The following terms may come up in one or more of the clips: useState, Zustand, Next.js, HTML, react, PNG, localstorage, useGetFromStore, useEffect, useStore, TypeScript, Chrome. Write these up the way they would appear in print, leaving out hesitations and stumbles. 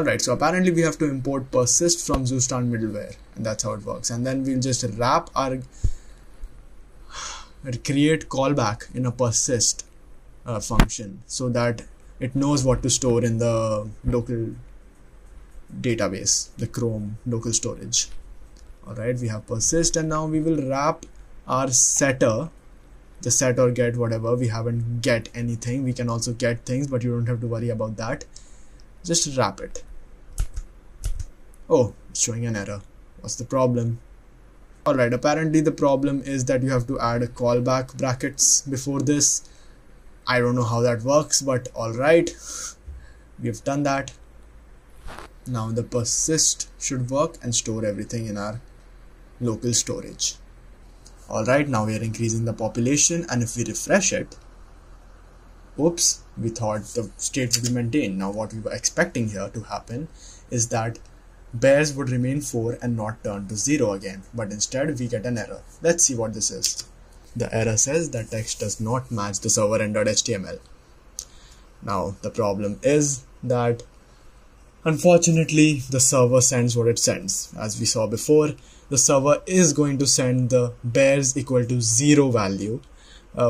Alright, so apparently we have to import persist from Zustand middleware, and that's how it works. And then we'll just wrap our create callback in a persist function so that it knows what to store in the local database, the Chrome local storage. Alright, we have persist, and now we will wrap our setter, the set or get whatever. We haven't get anything. We can also get things, but you don't have to worry about that. Just wrap it. Oh, it's showing an error. What's the problem? Alright, apparently the problem is that you have to add a callback brackets before this. I don't know how that works, but alright, we've done that. Now the persist should work and store everything in our local storage. Alright, now we are increasing the population, and if we refresh it, oops, we thought the state would be maintained. Now what we were expecting here to happen is that bears would remain 4 and not turn to 0 again, but instead we get an error. Let's see what this is. The error says that text does not match the server end.html. Now the problem is that unfortunately the server sends what it sends. As we saw before, the server is going to send the bears equal to 0 value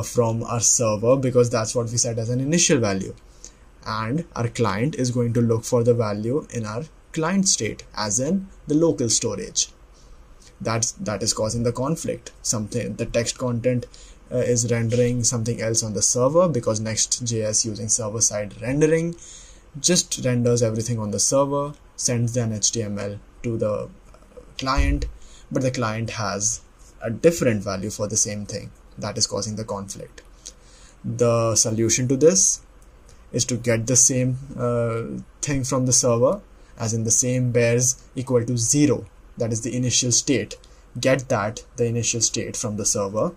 from our server, because that's what we set as an initial value, and our client is going to look for the value in our client state, as in the local storage. That is causing the conflict. Something, the text content is rendering something else on the server, because Next.js, using server-side rendering, just renders everything on the server, sends an HTML to the client, but the client has a different value for the same thing. That is causing the conflict. The solution to this is to get the same thing from the server, as in the same bears equal to 0. That is the initial state. Get that, the initial state from the server,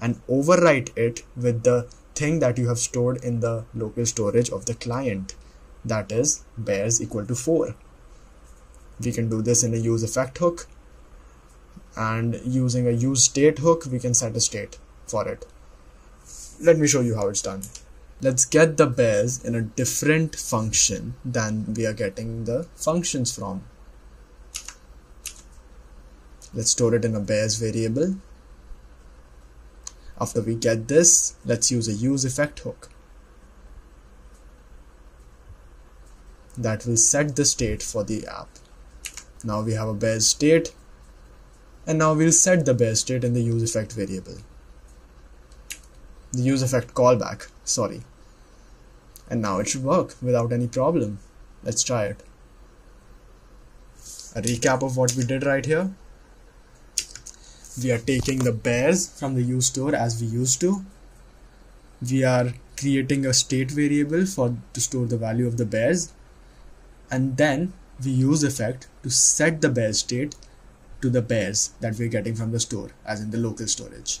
and overwrite it with the thing that you have stored in the local storage of the client. That is bears equal to 4. We can do this in a useEffect hook, and using a useState hook, we can set a state for it. Let me show you how it's done. Let's get the bears in a different function than we are getting the functions from. Let's store it in a bears variable. After we get this, let's use a useEffect hook that will set the state for the app. Now we have a bears state, and now we'll set the bears state in the useEffect variable. The useEffect callback, sorry. And now it should work without any problem. Let's try it. A recap of what we did right here. We are taking the bears from the useStore as we used to. We are creating a state variable to store the value of the bears. And then we use useEffect to set the bears state to the bears that we're getting from the store, as in the local storage.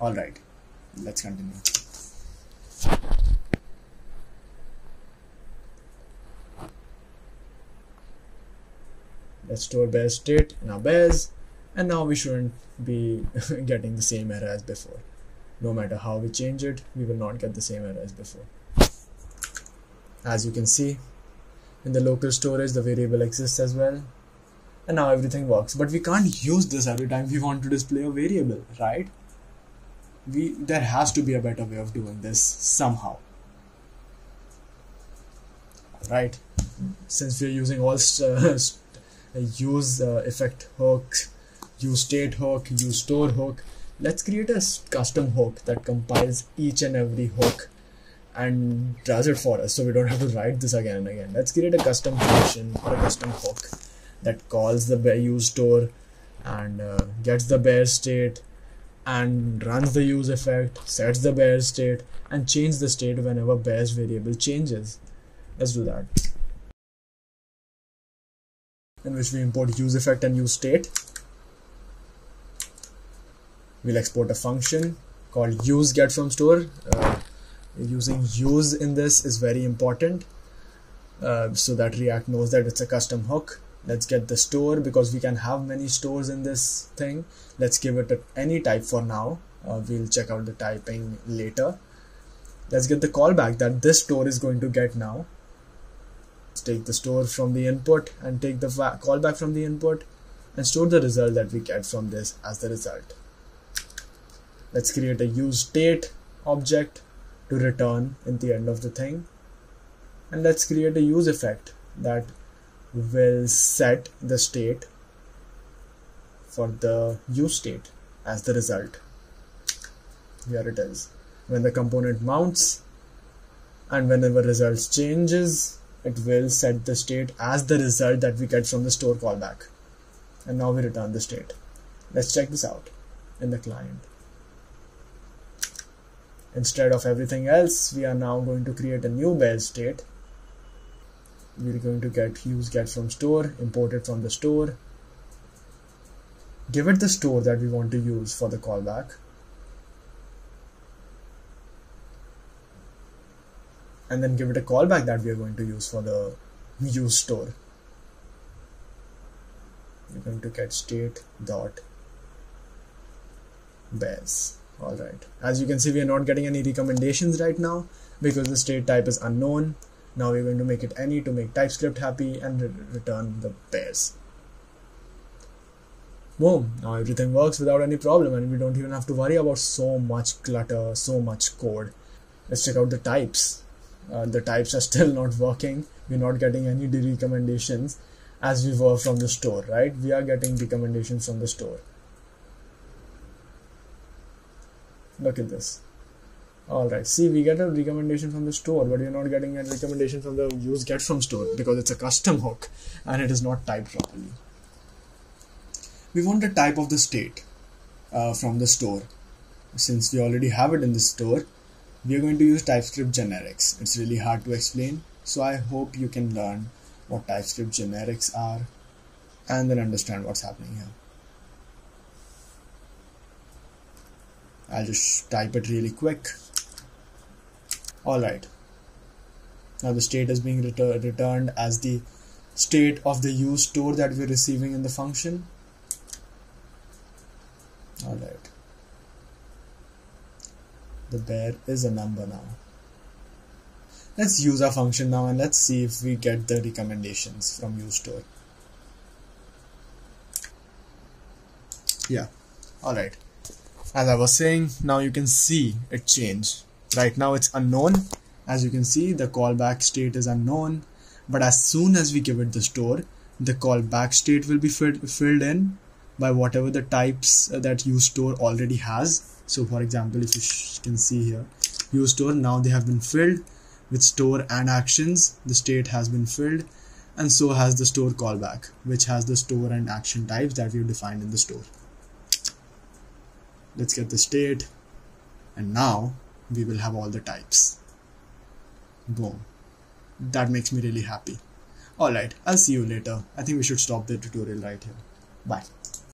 Alright, let's continue. Let's store bears state in our bears, and now we shouldn't be getting the same error as before. No matter how we change it, we will not get the same error as before. As you can see, in the local storage the variable exists as well. And now everything works, but we can't use this every time we want to display a variable, right? There has to be a better way of doing this somehow. Right? Since we are using all useEffect hook, useState hook, useStore hook, let's create a custom hook that compiles each and every hook and does it for us, so we don't have to write this again and again. Let's create a custom function or a custom hook that calls the useStore and gets the bears state and runs the useEffect, sets the bears state, and changes the state whenever bears variable changes. Let's do that. In which we import useEffect and useState. We'll export a function called useGetFromStore. Using use in this is very important, so that React knows that it's a custom hook. Let's get the store, because we can have many stores in this thing. Let's give it any type for now. We'll check out the typing later. Let's get the callback that this store is going to get now. Let's take the store from the input and take the callback from the input and store the result that we get from this as the result. Let's create a useState object to return in the end of the thing, and let's create a useEffect that will set the state for the useState as the result. Here it is. When the component mounts and whenever results changes, it will set the state as the result that we get from the store callback. And now we return the state. Let's check this out in the client. Instead of everything else, we are now going to create a new base state. We are going to get useGetFromStore, import it from the store, give it the store that we want to use for the callback, and then give it a callback that we are going to use for the use store. We're going to get state.base. Alright, as you can see, we are not getting any recommendations right now because the state type is unknown. Now we're going to make it any to make TypeScript happy and return the base. Boom, now everything works without any problem and we don't even have to worry about so much clutter, so much code. Let's check out the types. The types are still not working. We're not getting any recommendations as we were from the store, right? We are getting recommendations from the store. Look at this. Alright, see, we get a recommendation from the store, but we're not getting a recommendation from the useGetFromStore because it's a custom hook and it is not typed properly. We want the type of the state from the store. Since we already have it in the store, we are going to use TypeScript generics. It's really hard to explain, so I hope you can learn what TypeScript generics are and then understand what's happening here. I'll just type it really quick. Alright, now the state is being returned as the state of the use store that we're receiving in the function. Alright, the bear is a number now. Let's use our function now and let's see if we get the recommendations from use store. Yeah, alright. As I was saying, now you can see it changed. Right now it's unknown. As you can see, the callback state is unknown, but as soon as we give it the store, the callback state will be filled in by whatever the types that useStore already has. So for example, if you can see here, useStore, now they have been filled with store and actions. The state has been filled, and so has the store callback, which has the store and action types that we've defined in the store. Let's get the state, and now we will have all the types. Boom. That makes me really happy. Alright, I'll see you later. I think we should stop the tutorial right here. Bye.